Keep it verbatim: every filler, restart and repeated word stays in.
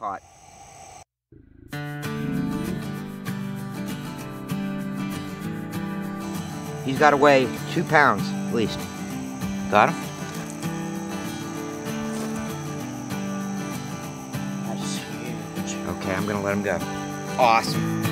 caught. He's got to weigh two pounds at least. Got him? That's huge. Okay, I'm gonna let him go. Awesome.